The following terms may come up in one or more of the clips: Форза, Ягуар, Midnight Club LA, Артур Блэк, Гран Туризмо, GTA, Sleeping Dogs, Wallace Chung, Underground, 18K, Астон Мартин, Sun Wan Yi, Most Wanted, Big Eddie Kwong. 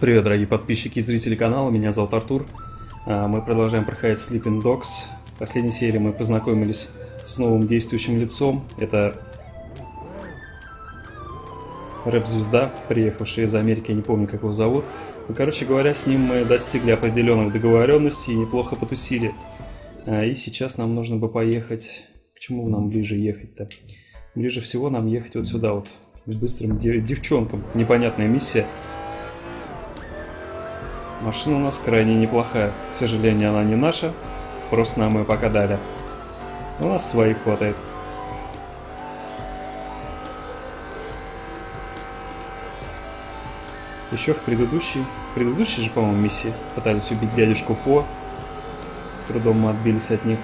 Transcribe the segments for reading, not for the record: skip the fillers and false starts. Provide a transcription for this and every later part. Привет, дорогие подписчики и зрители канала, меня зовут Артур. Мы продолжаем проходить Sleeping Dogs. В последней серии мы познакомились с новым действующим лицом. Это рэп-звезда, приехавшая из Америки, я не помню, как его зовут. Но, короче говоря, с ним мы достигли определенных договоренностей и неплохо потусили. И сейчас нам нужно бы поехать... К чему нам ближе ехать-то? Ближе всего нам ехать вот сюда вот, к быстрым девчонкам. Непонятная миссия. Машина у нас крайне неплохая. К сожалению, она не наша. Просто нам ее пока дали. У нас своих хватает. Еще в предыдущей же, по-моему, миссии пытались убить дядюшку По. С трудом мы отбились от них.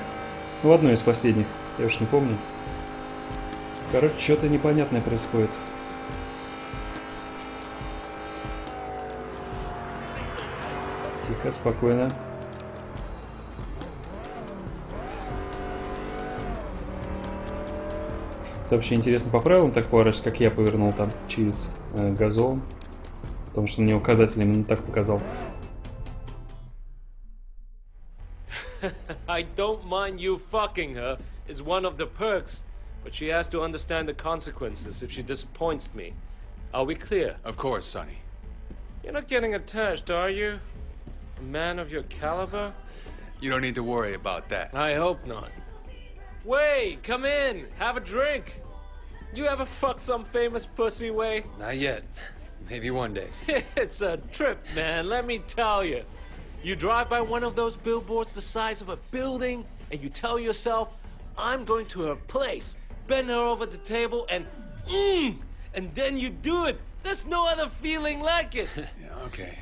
В одной из последних. Я уж не помню. Короче, что-то непонятное происходит. Тихо, спокойно. Это вообще интересно по правилам так поворачивать, как я повернул там через газон. Потому что мне указатель именно так показал. I don't mind you fucking her. It's one of the perks, but she has to understand the consequences if she disappoints me. Are we clear? Of course, Sonny. You're not getting attached, are you? A man of your caliber? You don't need to worry about that. I hope not. Way, come in, have a drink. You ever fucked some famous pussy, Way? Not yet. Maybe one day. It's a trip, man, let me tell you. You drive by one of those billboards the size of a building, and you tell yourself, I'm going to her place, bend her over the table, and and then you do it. There's no other feeling like it. Yeah, okay,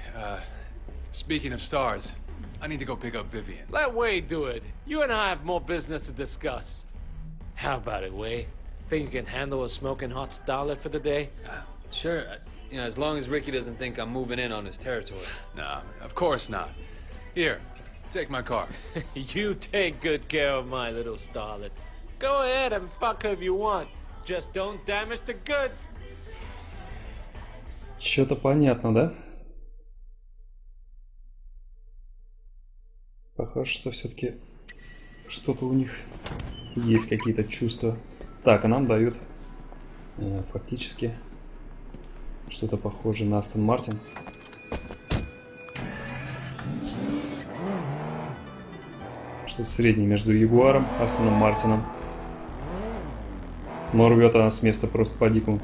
speaking of stars, I need to go pick up Vivian. Let Wade do it. You and I have more business to discuss. How about it, Wade? Think you can handle a smoking hot starlet for the day? Sure, you know, as long as Ricky doesn't think I'm moving in on his territory. Nah, of course not. Here, take my car. You take good care of my little starlet. Go ahead and fuck her if you want. Just don't damage the goods. Что-то понятно, да? Похоже, что все-таки что-то у них есть, какие-то чувства. Так, а нам дают фактически что-то похожее на Астон Мартин. Что-то среднее между Ягуаром, Астоном Мартином. Но рвет она с места просто по-дикому.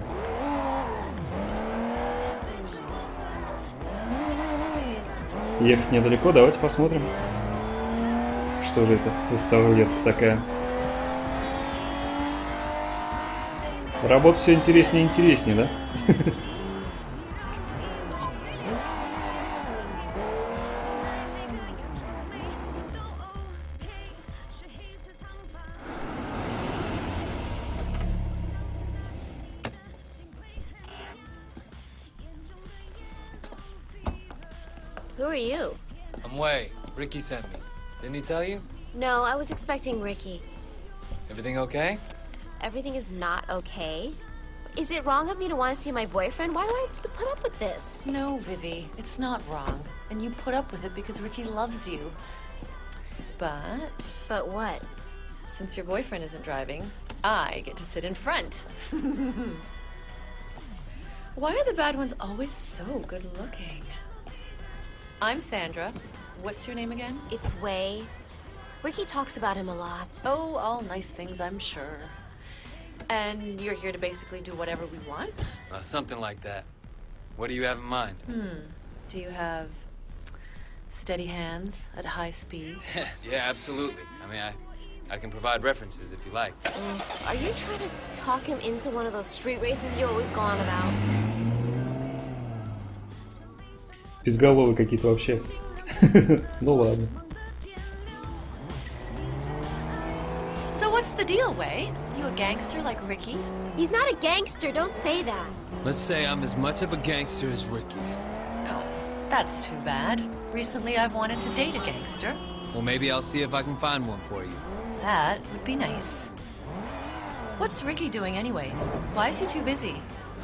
Ехать недалеко, давайте посмотрим. Что же это за старулетка такая? Работа все интереснее и интереснее, да? Who are you? I'm Wei. Ricky sent me. Didn't he tell you? No, I was expecting Ricky. Everything okay? Everything is not okay. Is it wrong of me to want to see my boyfriend? Why do I have to put up with this? No, Vivi, it's not wrong. And you put up with it because Ricky loves you. But what? Since your boyfriend isn't driving, I get to sit in front. Why are the bad ones always so good looking? I'm Sandra. What's your name again? It's Wei. Ricky talks about him a lot. Oh, all nice things, I'm sure. And you're here to basically do whatever we want? Something like that. What do you have in mind? Do you have steady hands at high speeds? Yeah, absolutely. I mean, I can provide references if you like. Are you trying to talk him into one of those street races you always go on about? Безголовые какие-то вообще. Ну ладно. So what's the deal, Way? You a gangster like Ricky? He's not a gangster, don't say that. Let's say I'm as much of a gangster as Ricky. No, that's too bad. Recently I've wanted to date a gangster. Well, maybe I'll see if I can find one for you. That would be nice. What's Ricky doing anyways? Why is he too busy?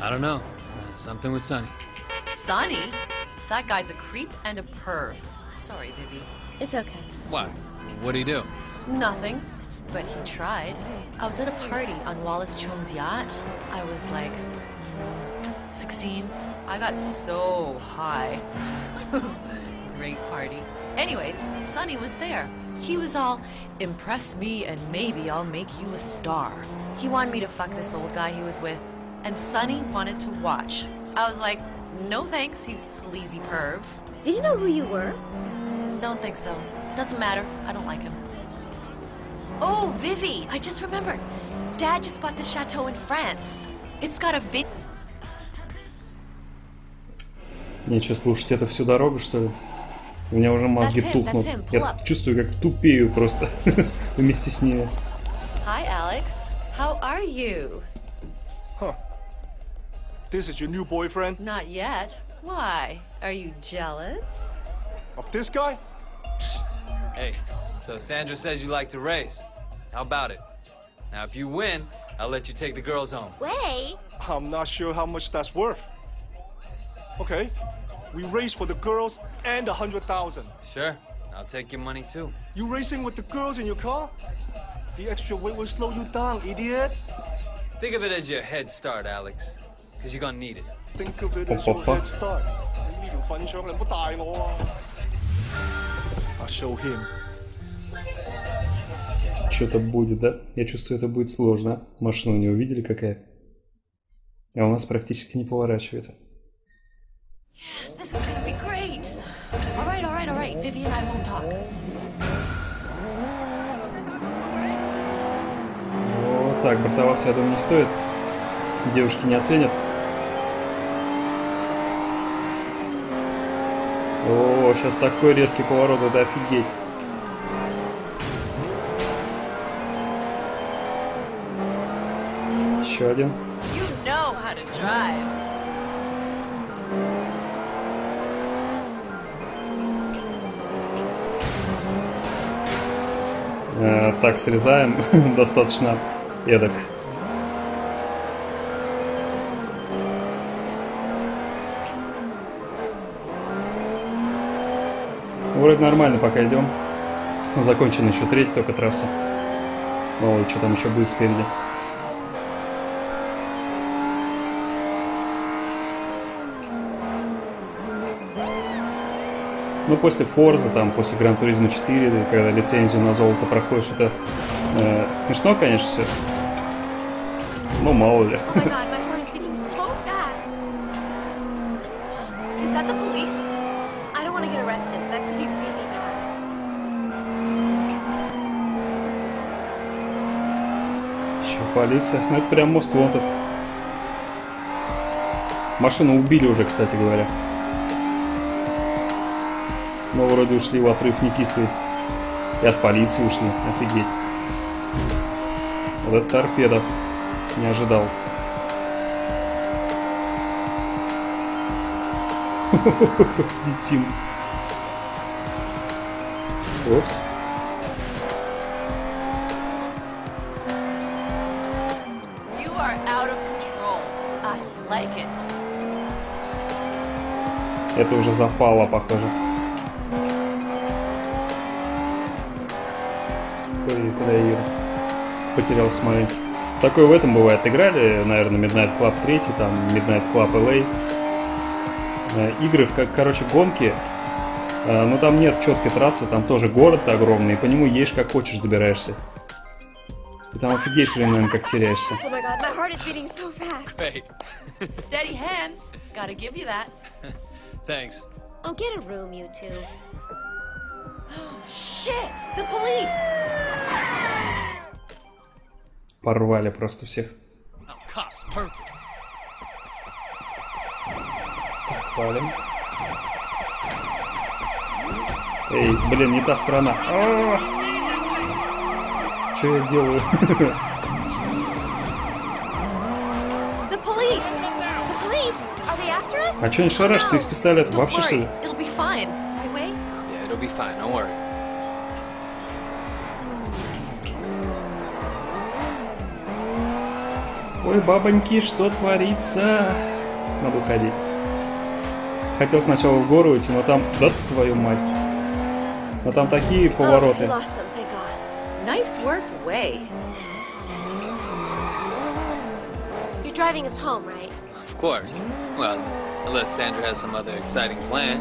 I don't know. Something with Sonny. Sonny? That guy's a creep and a perv. Sorry, Vivi. It's okay. What? What'd he do? Nothing. But he tried. I was at a party on Wallace Chung's yacht. I was like 16. I got so high. Great party. Anyways, Sunny was there. He was all, impress me and maybe I'll make you a star. He wanted me to fuck this old guy he was with. And Sunny wanted to watch. I was like, no thanks, you sleazy perv. Did you know who you were? Don't think so. Doesn't matter. I don't like him. Oh, Vivi, I just remembered. Dad just bought this chateau in France. It's got a vin... Мне что, слушать это всю дорогу, что ли? У меня уже мозги тухнут. Я чувствую, как тупею просто вместе с ними. Hi, Alex. How are you? Huh. This is your new boyfriend? Not yet. Why? Are you jealous? Of this guy? Hey, so Sandra says you like to race. How about it? Now, if you win, I'll let you take the girls home. Way? I'm not sure how much that's worth. Okay. We race for the girls and 100,000. Sure. I'll take your money too. You racing with the girls in your car? The extra weight will slow you down, idiot. Think of it as your head start, Alex. Because you're gonna need it. Think of it as your head start. I'll show him. Что-то будет, да? Я чувствую, это будет сложно. Машина у него видели какая? А у нас практически не поворачивает. This is gonna be great. All right, all right, all right. Vivi and I won't talk. Вот так, бортоваться, я думаю, не стоит. Девушки не оценят. О, сейчас такой резкий поворот, это офигеть. Еще один. Так, срезаем достаточно эдак. Вроде нормально пока идем. Закончена еще треть только трасса. О, что там еще будет спереди. Ну, после Форза, там, после Гран Туризмо 4, когда лицензию на золото проходишь, это смешно, конечно, все. Ну, мало ли. Еще полиция. Ну, это прям Most Wanted. Машину убили уже, кстати говоря. Но вроде ушли в отрыв не кислый. И от полиции ушли. Офигеть. Вот это торпеда. Не ожидал. Летим. Опс. Это уже запало, похоже. Потерял смайлик. Такое в этом бывает. Играли, наверное, Midnight Club 3, там Midnight Club LA. Игры, короче, гонки, но там нет четкой трассы, там тоже город огромный, и по нему едешь как хочешь, добираешься. И там офигеешь временами, как теряешься. Порвали просто всех. Так, валим. Эй, блин, не та страна. Что я делаю? А что они шарашат из пистолета? Вообще что ли? Ой, бабоньки, что творится? Надо уходить. Хотел сначала в гору идти, но там... Да твою мать. Но там такие повороты. Of course. Well, unless Sandra has some other exciting plan.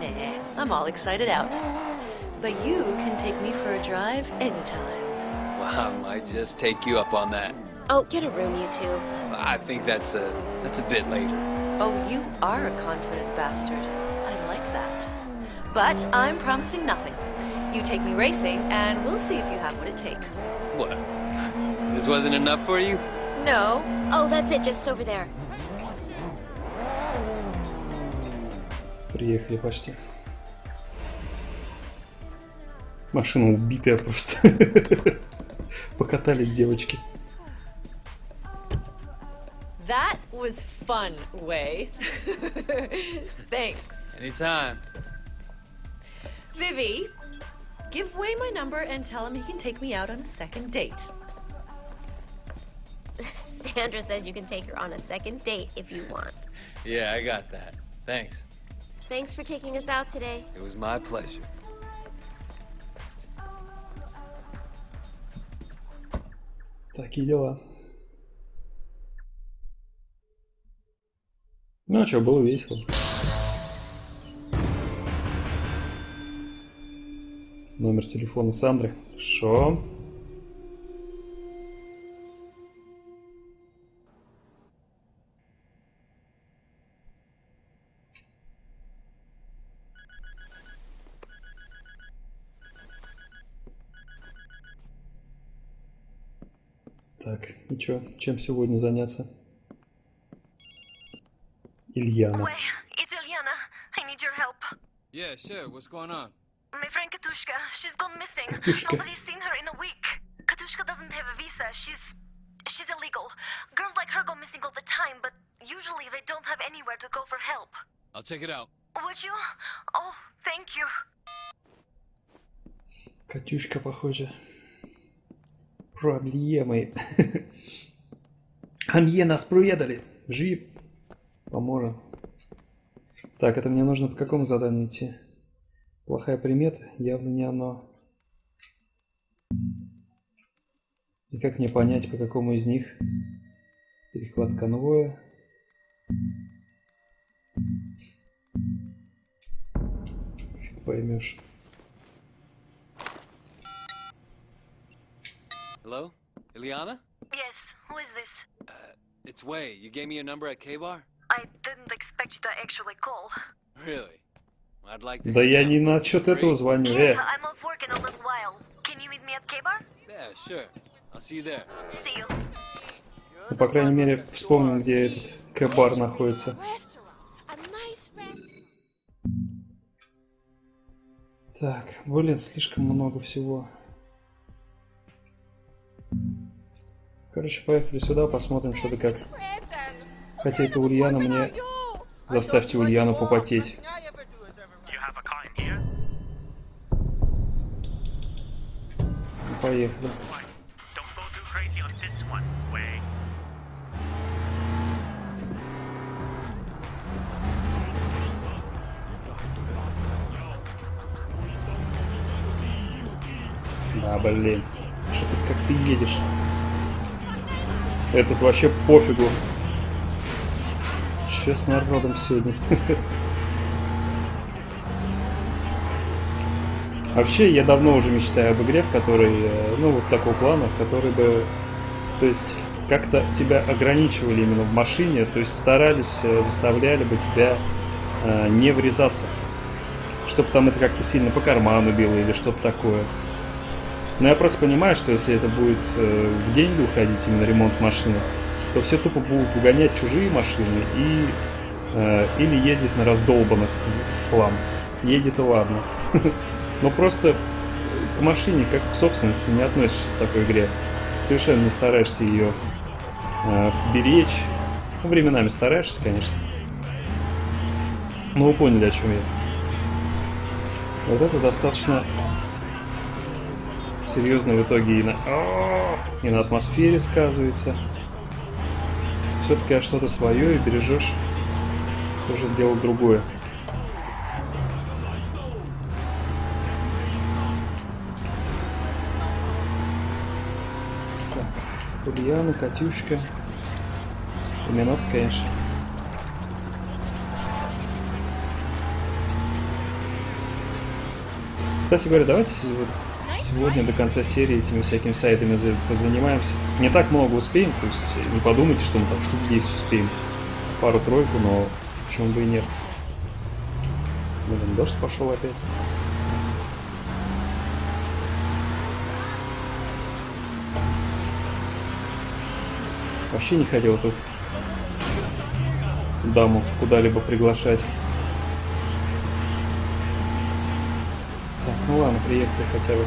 Nah, I'm all excited out. But you can take me for a drive anytime. Well, I might just take you up on that. Oh, get a room, you two. I think that's a bit later. Oh, you are a confident bastard. I like that. But I'm promising nothing. You take me racing, and we'll see if you have what it takes. What? This wasn't enough for you? No. Oh, that's it, just over there. Приехали почти. Машина убитая просто. Покатались девочки. That was fun, Way. Thanks. Anytime. Vivi, give Way my number and tell him he can take me out on a second date. Sandra says you can take her on a second date if you want. Yeah, I got that. Thanks. Thanks for taking us out today. It was my pleasure. Такие дела. Ну а что, было весело. Номер телефона Сандры. Шо? Так, и чё, чем сегодня заняться? Ильяна. It's Ильяна. I need your help. Yeah, sure. What's going on? My friend Katushka, she's gone missing. Katushka. Nobody's seen her in a week. Katushka doesn't have a visa. She's illegal. Girls like her go missing all the time, but usually they don't have anywhere to go for help. I'll check it out. Would you? Oh, thank you. Катюшка, похоже. Проблемы. Они нас проведали. Жив. Поможем. Так, это мне нужно по какому заданию идти? Плохая примета, явно не оно. И как мне понять, по какому из них? Перехват конвоя. Фиг поймешь. Hello? Ильяна? Yes, who is this? It's Way. You gave me your number at K-Bar? I didn't expect you to actually call. Really? I'd like to. Да я не насчет этого звоню. I'm off work in a little while. Can you meet me at K-Bar? Yeah, sure. I'll see you there. See you. По крайней мере, вспомнил, где этот K-Bar находится. Так, блин, слишком много всего. Короче, поехали сюда, посмотрим, что-то как. Хотя это Ульяна мне... Заставьте Ульяну попотеть. Поехали. Да, блин. Что ты, как ты едешь? Этот вообще пофигу. Че с народом сегодня? Вообще, я давно уже мечтаю об игре, в которой, ну, вот такого плана, в которой бы, то есть, как-то тебя ограничивали именно в машине, то есть, старались, заставляли бы тебя не врезаться, чтобы там это как-то сильно по карману било или что-то такое. Но я просто понимаю, что если это будет в деньги уходить, именно ремонт машины, то все тупо будут угонять чужие машины и или ездить на раздолбанных в хлам. Едет и ладно. Но просто к машине как к собственности не относишься к такой игре. Совершенно не стараешься ее беречь. Ну, временами стараешься, конечно. Но вы поняли, о чем я. Вот это достаточно... серьезно в итоге и на атмосфере сказывается. Все-таки что-то свое и бережешь уже дело другое. Так, Ульяна, Катюшка. Минут, конечно. Кстати говоря, давайте вот сегодня до конца серии этими всякими сайтами позанимаемся. Не так много успеем, то есть не подумайте, что мы там штук 10 успеем. Пару-тройку, но почему бы и нет. Блин, дождь пошел опять. Вообще не хотел тут даму куда-либо приглашать. Так, ну ладно, приехали хотя бы.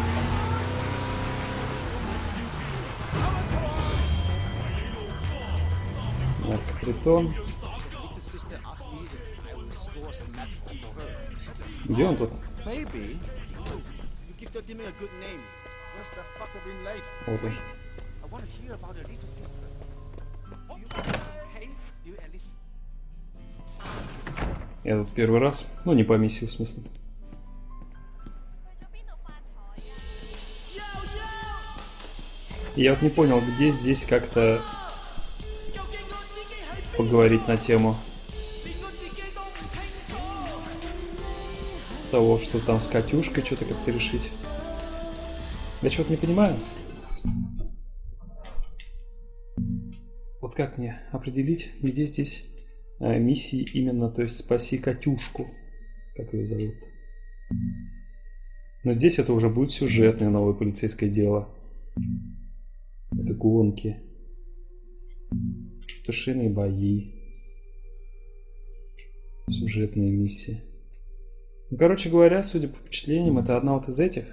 Наркопритон. Где он тут? Вот он. Я тут первый раз, ну не по миссии в смысле. Я вот не понял, где здесь как-то поговорить на тему того, что там с Катюшкой что-то как-то решить. Я что-то не понимаю. Вот как мне определить, где здесь миссии именно, то есть спаси Катюшку, как ее зовут. Но здесь это уже будет сюжетное новое полицейское дело. Это гонки, петушиные бои, сюжетные миссии. Ну, короче говоря, судя по впечатлениям, это одна вот из этих.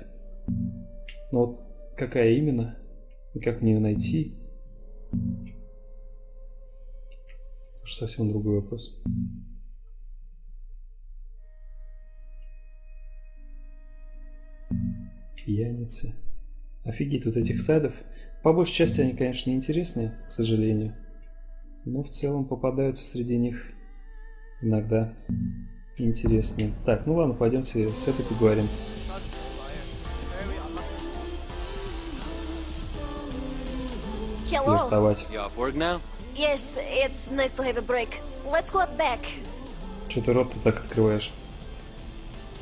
Но вот какая именно и как мне ее найти? Совсем другой вопрос. Пьяницы. Офигеть, вот этих сайтов. По большей части они, конечно, неинтересные, к сожалению. Но в целом попадаются среди них иногда интересные. Так, ну ладно, пойдемте с этой поговорим. Флиртовать. Yes, it's nice to have a break. Let's go back. Чё ты рот-то так открываешь?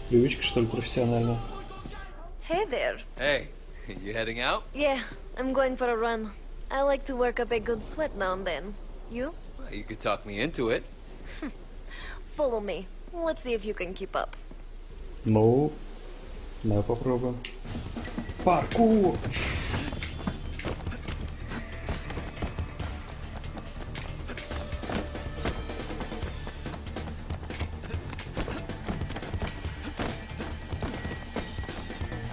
Привычка, что ли, профессиональная? Hey there. Hey, you heading out? Yeah, I'm going for a run. I like to work up a good sweat now and then. You? Well, you could talk me into it. Follow me. Let's see if you can keep up. Ну, давай попробуем. Паркур!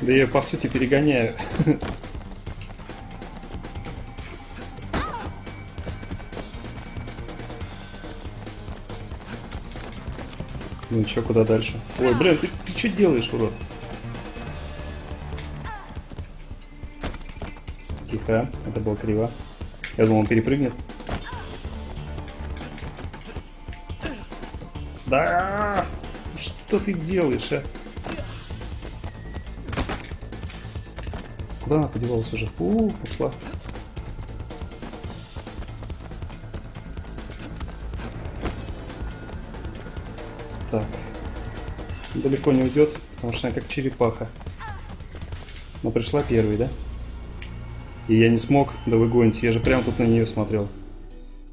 Да я по сути перегоняю. Ну чё, куда дальше? Ой, блин, ты чё делаешь, урод? Тихо, это было криво. Я думал, он перепрыгнет. Да! Что ты делаешь, а? Куда она подевалась уже? Ушла. Так. Далеко не уйдет, потому что она как черепаха. Но пришла первой, да? И я не смог, да вы гоните. Я же прям тут на нее смотрел.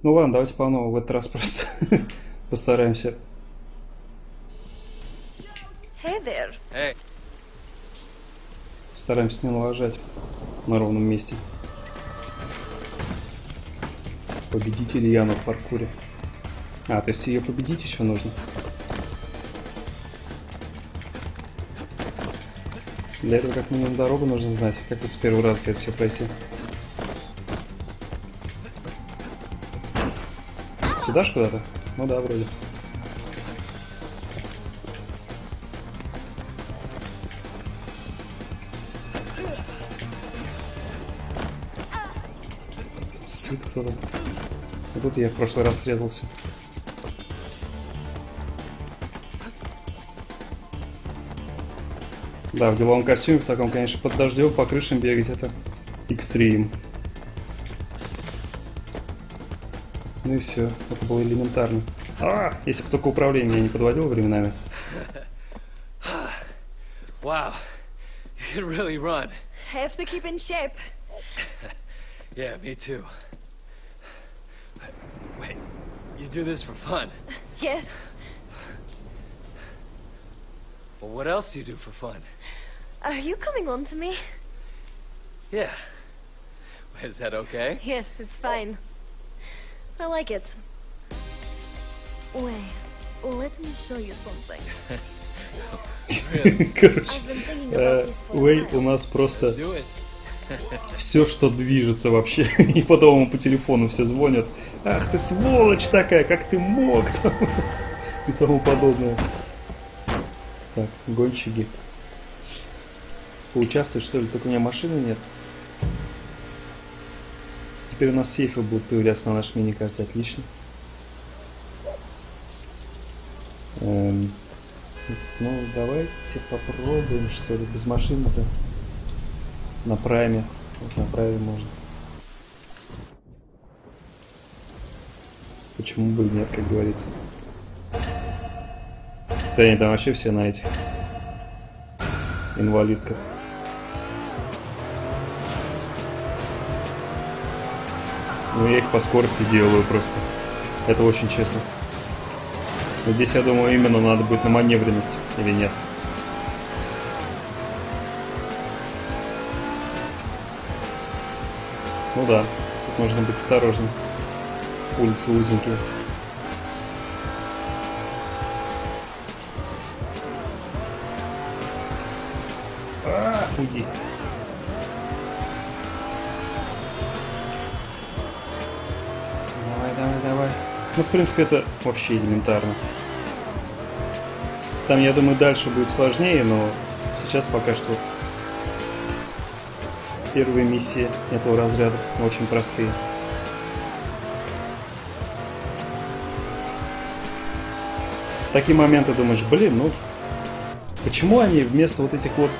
Ну ладно, давайте по новому. В этот раз просто постараемся. Hey there. Hey. Стараемся не налажать на ровном месте. Победить Ильяну в паркуре. А, то есть ее победить еще нужно. Для этого как минимум дорогу нужно знать. Как тут с первого раза это все пройти. Сюда ж куда-то? Ну да, вроде. Вот тут я в прошлый раз срезался. Да, в деловом костюме, в таком, конечно, под дождем по крышам бегать — это экстрим. Ну и все, это было элементарно. А, если бы только управление меня не подводило временами. Wow, you can really run. I have to keep in shape. Yeah, me too. Wait, you do this for fun? Yes. Well, what else do you do for fun? Are you coming on to me? Yeah. Is that okay? Yes, it's fine. I like it. Wait, let me show you something. Короче, Уэй у нас просто все, что движется вообще. И по дому, по телефону все звонят. Ах ты сволочь такая, как ты мог? И тому подобное. Так, гонщики. Поучаствуешь, что ли? Только у меня машины нет. Теперь у нас сейфы будут появляться на нашей мини-карте. Отлично. Ну, давайте попробуем, что ли, без машины-то. На прайме. Вот на прайме можно. Почему бы и нет, как говорится. Да нет, там вообще все на этих инвалидках. Ну, я их по скорости делаю просто. Это очень честно. Но здесь, я думаю, именно надо будет на маневренность, или нет. Ну да, тут нужно быть осторожным. Улицы узенькие. А, уйди. Давай, давай, давай. Ну, в принципе, это вообще элементарно. Там, я думаю, дальше будет сложнее, но сейчас пока что вот первые миссии этого разряда очень простые. Такие моменты думаешь, блин, ну почему они вместо вот этих вот...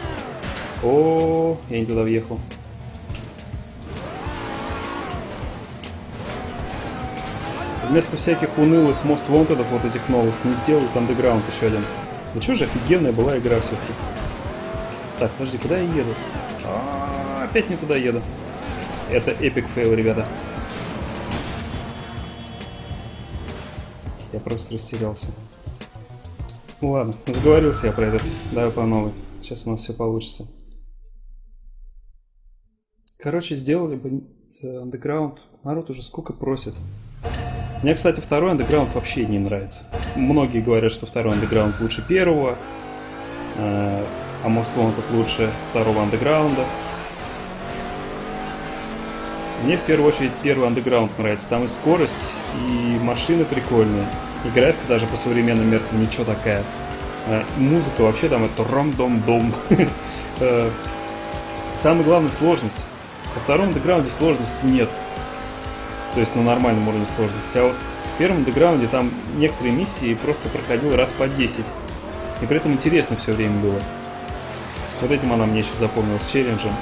О, я не туда въехал. Вместо всяких унылых Most Wanted, вот этих новых, не сделают Underground еще один. Ну чё же, офигенная была игра все-таки. Так, подожди, куда я еду? А-а-а, опять не туда еду. Это эпик фейл, ребята. Я просто растерялся. Ну ладно, заговорился я про это. Давай по новой. Сейчас у нас все получится. Короче, сделали бы Underground. Народ уже сколько просит. Мне, кстати, второй Underground вообще не нравится. Многие говорят, что второй Underground лучше первого, а Most Wanted лучше второго Underground. Мне в первую очередь первый Underground нравится. Там и скорость, и машины прикольные, и графика даже по современным меркам ничего такая. Музыка вообще там это ром-дом-дом. Самое главное — сложность. Во втором Underground сложности нет. То есть на нормальном уровне сложности. А вот в первом Underground там некоторые миссии просто проходил раз по 10. И при этом интересно все время было. Вот этим она мне еще запомнилась, челленджем.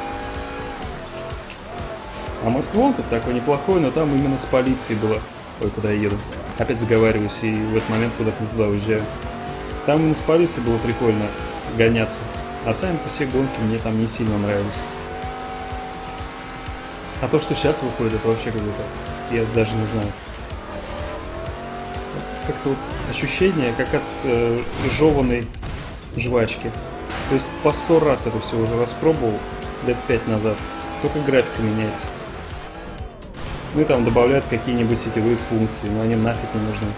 А Most Wanted такой неплохой, но там именно с полицией было. Ой, куда я еду? Опять заговариваюсь и в этот момент куда-то не туда уезжаю. Там именно с полицией было прикольно гоняться. А сами по себе гонки мне там не сильно нравились. А то, что сейчас выходит, это вообще какое-то... Я даже не знаю. Как-то вот ощущение, как от жеванной жвачки. То есть по 100 раз это все уже распробовал, лет 5 назад. Только графика меняется. Ну и там добавляют какие-нибудь сетевые функции, но они нафиг не нужны.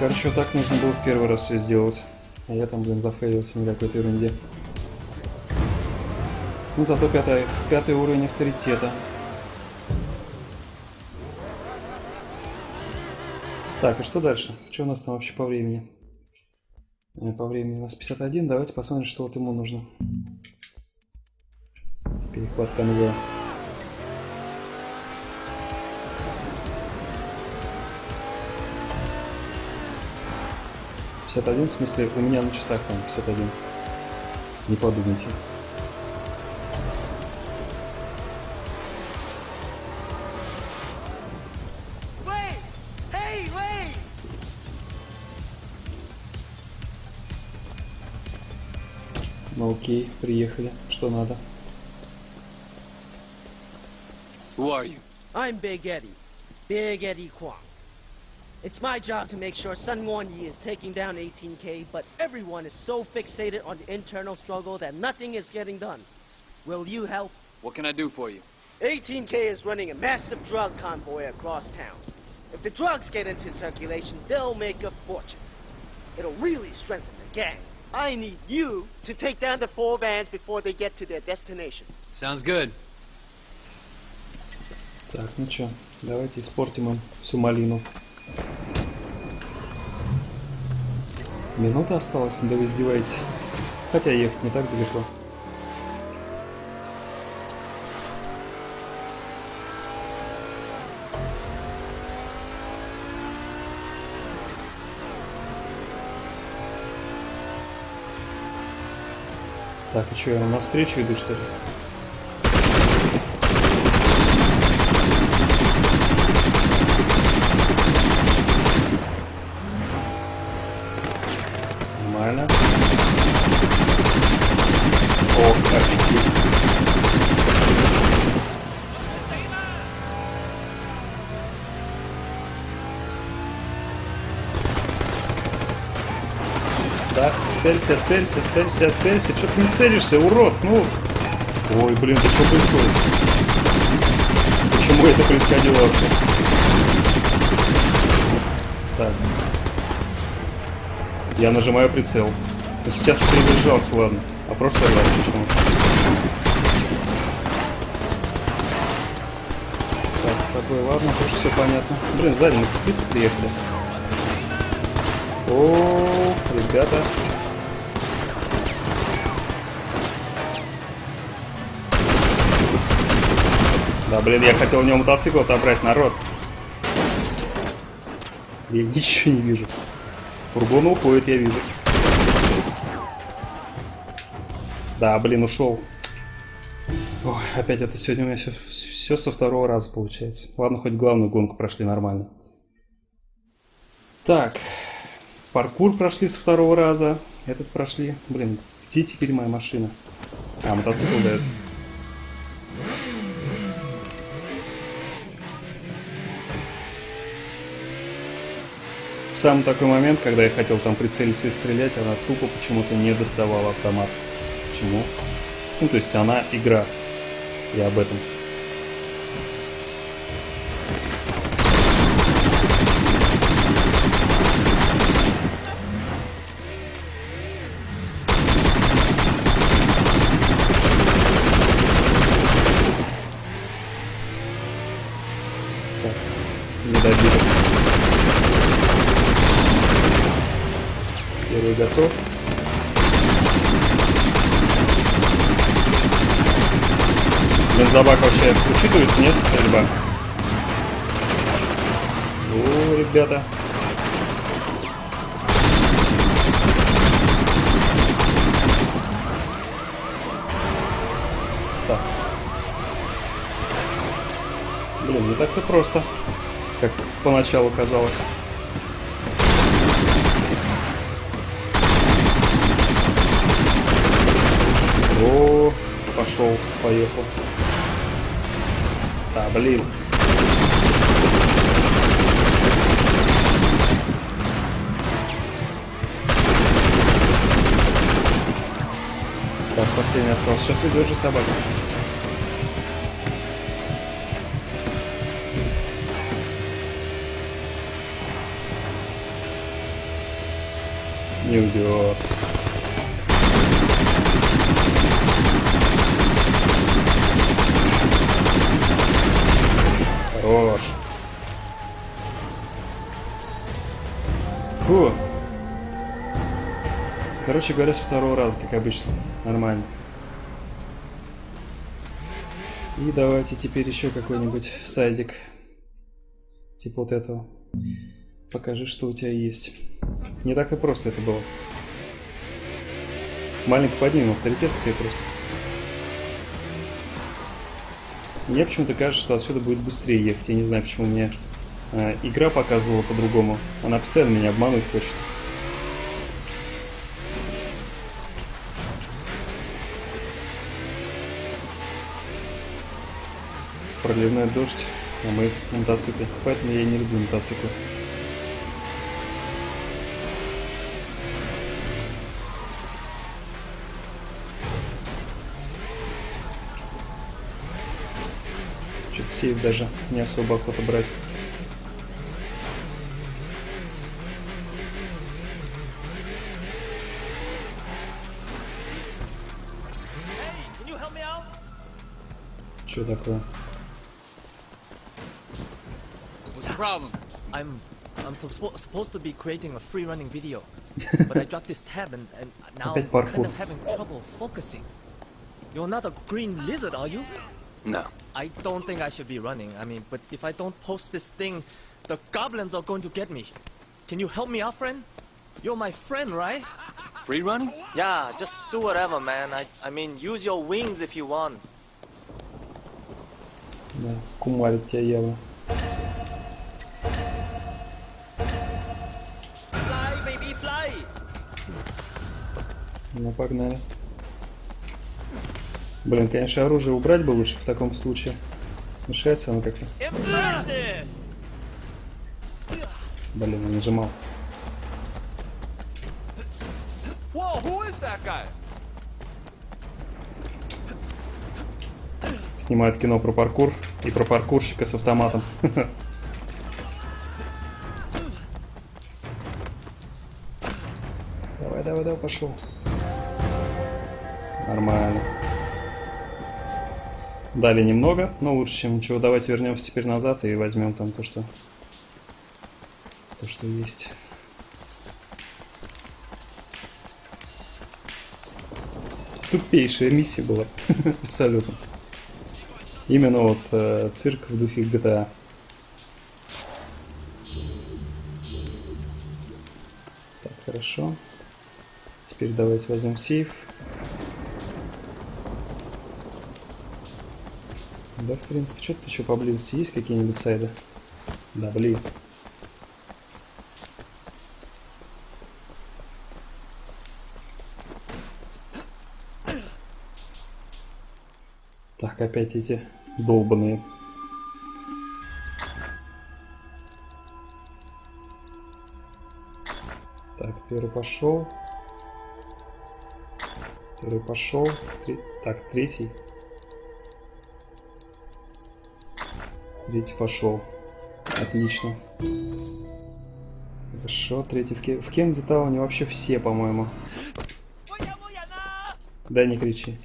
Короче, вот так нужно было в первый раз все сделать. А я там, блин, зафейлился на какой-то ерунде. Ну зато пятый уровень авторитета. Так, а что дальше? Что у нас там вообще по времени? По времени у нас 51. Давайте посмотрим, что вот ему нужно. Перехват конвоя. 51, в смысле, у меня на часах там 51. Не подумайте. Ну окей, приехали. Что надо? Who are you? I'm Big Eddie. Big Eddie Kwong. It's my job to make sure Sun Wan Yi is taking down 18K, but everyone is so fixated on the internal struggle that nothing is getting done. Will you help? What can I do for you? 18K is running a massive drug convoy across town. If the drugs get into circulation, they'll make a fortune. It'll really strengthen the gang. I need you to take down the 4 vans before they get to their destination. Sounds good. Так, ну чё, давайте испортим им всю малину. Минута осталась, да вы издеваетесь. Хотя ехать не так далеко. Так, и чё, я вам навстречу иду, что ли? Целься, целься, целься, целься. Чё ты не целишься, урод? Ну. Ой, блин, это что происходит? Почему это происходило вообще? Так. Я нажимаю прицел. Но сейчас перезаряжался, ладно. А прошлый раз почему? Так, с тобой, ладно, тоже все понятно. Блин, сзади мотоциклисты приехали. О, ребята. Да, блин, я хотел у него мотоцикл отобрать, народ. Я ничего не вижу. Фургон уходит, я вижу. Да, блин, ушел. Ой, опять это сегодня у меня все со второго раза получается. Ладно, хоть главную гонку прошли нормально. Так, паркур прошли со второго раза. Этот прошли. Блин, где теперь моя машина? А, мотоцикл дает. В самый такой момент, когда я хотел там прицелиться и стрелять, она тупо почему-то не доставала автомат. Почему? Ну, то есть она игра. Я об этом. Готов. Бензобак вообще учитывается, нет, стрельба? О, ребята. Так. Блин, не так-то просто, как поначалу казалось. О, пошел, поехал. Да, блин. Так, последний остался. Сейчас уйдет же собака. Не уйдет. Хорош. Фу. Короче говоря, с второго раза, как обычно. Нормально. И давайте теперь еще какой-нибудь сайдик. Типа вот этого. Покажи, что у тебя есть. Не так-то просто это было. Маленько поднимем авторитет себе просто. Мне почему-то кажется, что отсюда будет быстрее ехать. Я не знаю, почему мне игра показывала по-другому. Она постоянно меня обманывать хочет. Проливной дождь, а мы на мотоцикле. Поэтому я не люблю мотоциклы. Сейф даже не особо охота брать. Что такое? Опять паркур. No. I don't think I should be running. I mean, but if I don't post this thing, the goblins are going to get me. Can you help me out, friend? You're my friend, right? Free running? Yeah, just do whatever, man. I mean, use your wings if you want. Да, кумарит тебя явно. Fly, baby, fly! Ну, погнали. Блин, конечно, оружие убрать бы лучше в таком случае. Мешается оно как-то. Блин, я нажимал. Снимают кино про паркур и про паркурщика с автоматом. Давай, давай, давай, пошел. Нормально. Дали немного, но лучше, чем ничего. Давайте вернемся теперь назад и возьмем там то, что есть. Тупейшая миссия была. Абсолютно. Именно вот цирк в духе GTA. Так, хорошо. Теперь давайте возьмем сейф. Да, в принципе, что-то еще поблизости есть какие-нибудь сайды? Да, блин. Так, опять эти долбаные. Так, первый пошел. Второй пошел. Так, третий. Третий пошел. Отлично. Хорошо, третий. В Кенди Тауне вообще все, по-моему. Да, не кричи.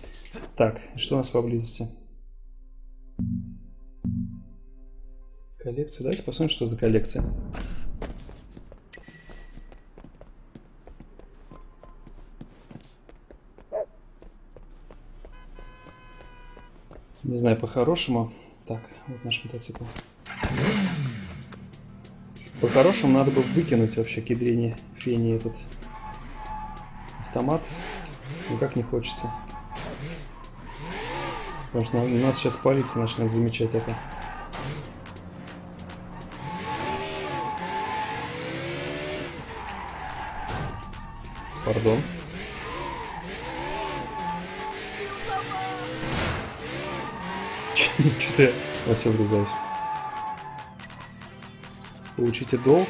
Так, что у нас поблизости? Коллекция. Давайте посмотрим, что за коллекция. Не знаю, по-хорошему. Так, вот наш мотоцикл. По-хорошему надо бы выкинуть вообще кедрение фени этот автомат. Никак не хочется. Потому что у нас сейчас полиция начнет замечать это. Пардон. Что-то я во все врезаюсь. Получите долг.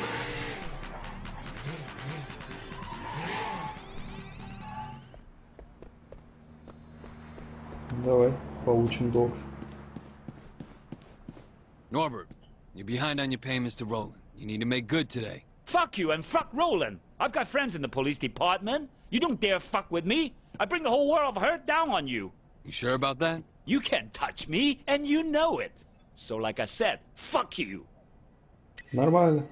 Давай, получим долг. Norbert, you're behind on your payments to Roland. You need to make good today. Fuck you and fuck Roland. I've got friends in the police department. You don't dare fuck with me. I bring the whole world of hurt down on you. You sure about that? You can't touch me, and you know it. So, like I said, fuck you. Нормально.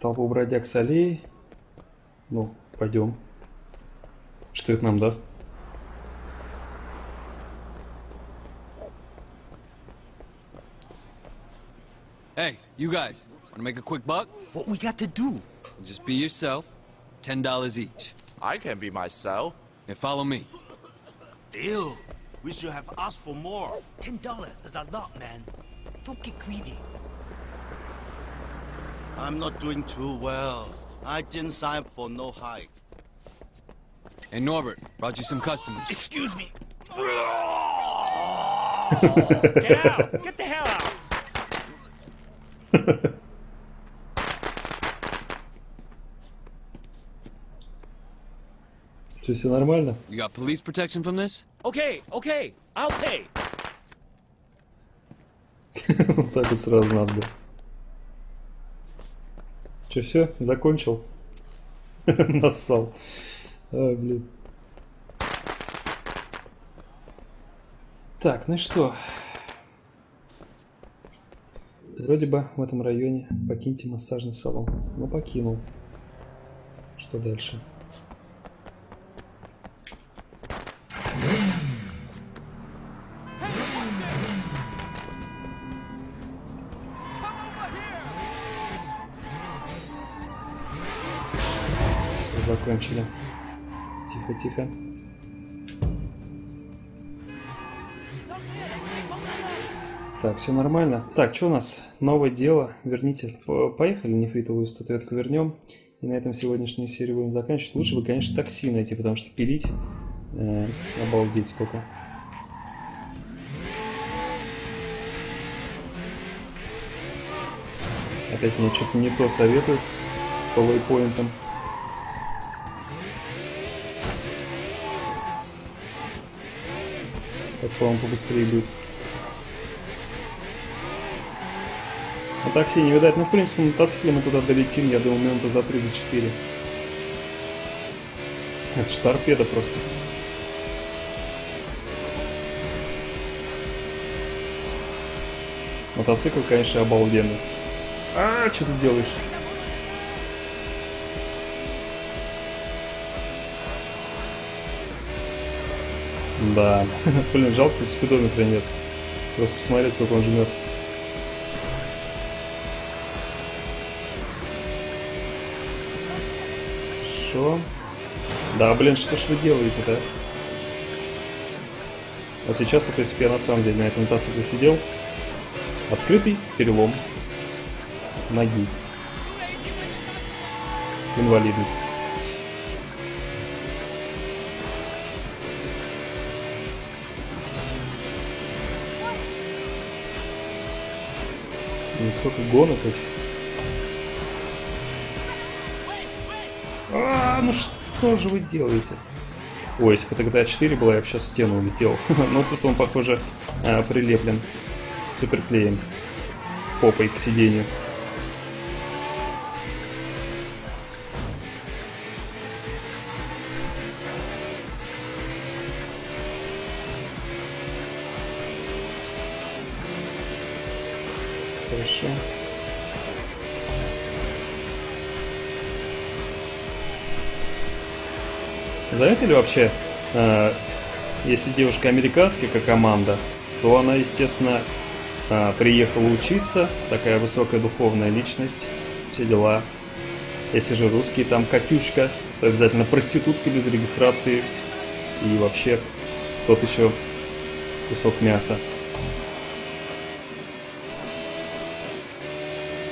Толпу бродяг с аллеи. Ну, пойдем. Что это нам даст? Hey, you guys. Wanna make a quick buck? What we got to do? Just be yourself. $10 each. I can be myself. And follow me. Deal. We should have asked for more. $10 is a lot, man. Don't get greedy. I'm not doing too well. I didn't sign for no hike. Hey Norbert, brought you some customers. Excuse me. Get out! Get the hell out! Что, все нормально? You got police protection from this? Okay, okay, I'll pay. Вот так вот сразу надо было. Че, все? Закончил? Нассал. Ой, блин. Так, ну что? Вроде бы в этом районе покиньте массажный салон. Но покинул. Что дальше? Закончили. Тихо, тихо. Так, все нормально. Так, что у нас? Новое дело. Верните. Поехали, нефритовую статуэтку вернем. И на этом сегодняшнюю серию будем заканчивать. Лучше бы, конечно, такси найти, потому что пилить... обалдеть сколько. Опять мне что-то не то советуют по вейпоинтам. Так, по-моему, побыстрее будет. А такси не видать. Ну, в принципе, на мотоцикле мы туда долетим, я думаю, минута за 3-4. Это ж торпеда просто. Мотоцикл, конечно, обалденный. А, что ты делаешь? Да, блин, жалко, тут спидометра нет. Просто посмотреть, сколько он жмет. Шо? Да, блин, что ж вы делаете-то? А сейчас, вот, если бы я на самом деле на этом мотоцикле сидел, открытый перелом ноги. Инвалидность. Сколько гонок этих. А, ну что же вы делаете? Ой, если бы тогда 4 была, я бы сейчас в стену улетел. Но тут он, похоже, прилеплен суперклеем попой к сиденью. Хорошо. Заметили вообще, если девушка американская, как Аманда, то она, естественно, приехала учиться, такая высокая духовная личность, все дела. Если же русские, там Катюшка, то обязательно проститутка без регистрации и вообще тот еще кусок мяса.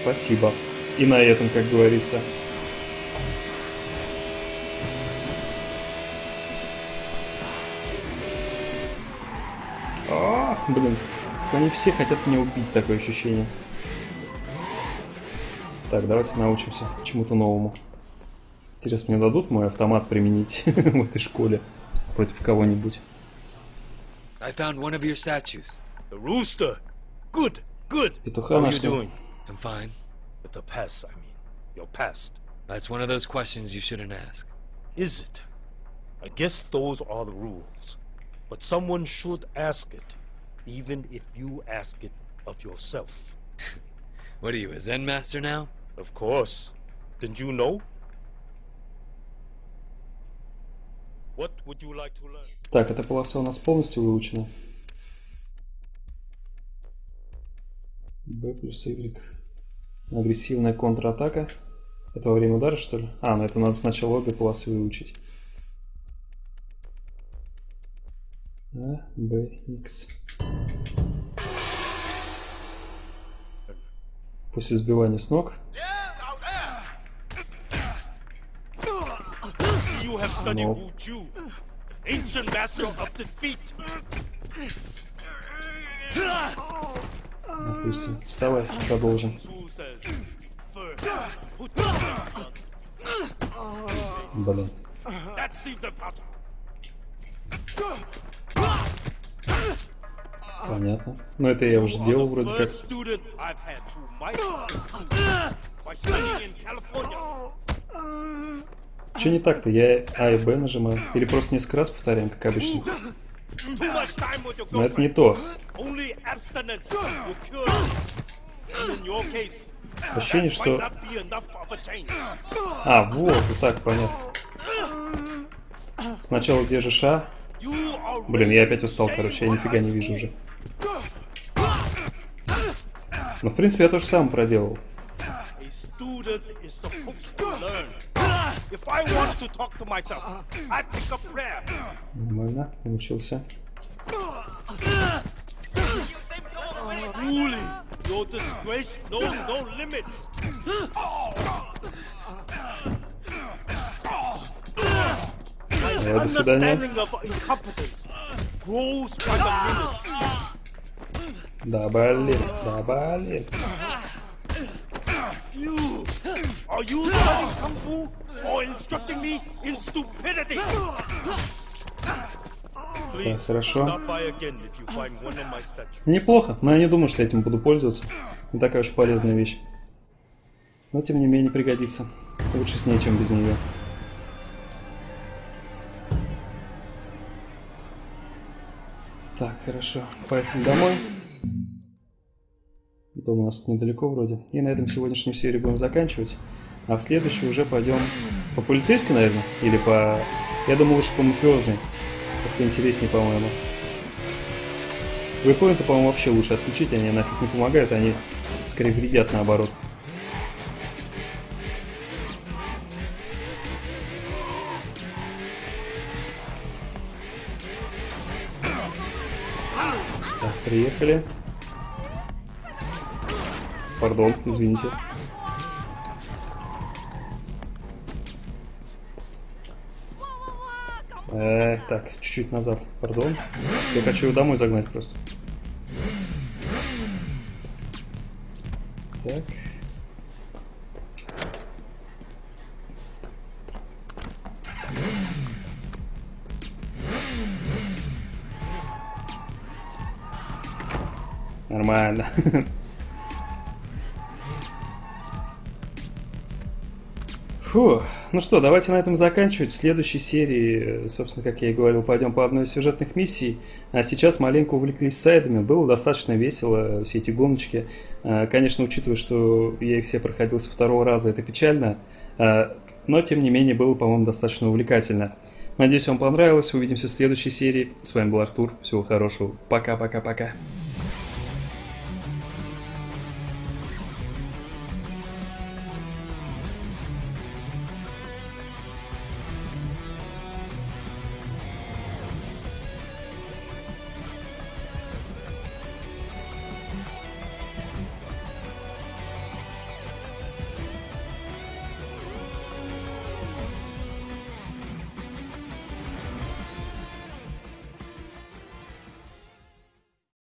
Спасибо. И на этом, как говорится. А, блин. Они все хотят меня убить, такое ощущение. Так, давайте научимся чему-то новому. Интересно, мне дадут мой автомат применить в этой школе против кого-нибудь? Петуха нашли. I'm fine. But the past, I mean, your past. That's one of those questions you shouldn't ask. Is it? I guess those are the rules. But someone should ask it, even if you ask it of yourself. What are you, a Zen master now? Of course. Didn't you know? What would you like to learn? Так, эта полоса у нас полностью выучена. Б плюс Y. Агрессивная контратака. Это во время удара, что ли? А, на это надо сначала обе полосы выучить. А, Б, Х. После сбивания с ног. Но. Допустим. Вставай, продолжим. Блин. Понятно. Но это я уже делал вроде как. Че не так-то? Я А и Б нажимаю. Или просто несколько раз повторяем, как обычно. Но это не то. Ощущение, что... А, вот, вот так, понятно. Сначала держишь А. Блин, я опять устал, короче, я нифига не вижу уже. Но, в принципе, я то же самое проделал. Нормально, научился. До свидания. Да, блин, да, блин. Are you studying kung fu or instructing me in stupidity? Так, хорошо. Неплохо, но я не думаю, что этим буду пользоваться. Не такая уж полезная вещь. Но тем не менее пригодится. Лучше с ней, чем без нее. Так, хорошо. Поехали домой. Дом у нас тут недалеко вроде. И на этом сегодняшнюю серию будем заканчивать. А в следующую уже пойдем по полицейской, наверное. Или по... Я думаю, лучше по мафиозной. Как-то интереснее, по-моему. Вейпоинты, по-моему, вообще лучше отключить. Они нафиг не помогают. Они скорее вредят, наоборот. Так, приехали. Пардон, извините. Так, чуть-чуть назад, пардон. Я хочу его домой загнать просто. Так. Нормально. Фу. Ну что, давайте на этом заканчивать. В следующей серии, собственно, как я и говорил, пойдем по одной из сюжетных миссий. А сейчас маленько увлеклись сайдами. Было достаточно весело, все эти гоночки. Конечно, учитывая, что я их все проходил со второго раза, это печально. Но, тем не менее, было, по-моему, достаточно увлекательно. Надеюсь, вам понравилось. Увидимся в следующей серии. С вами был Артур. Всего хорошего. Пока-пока-пока.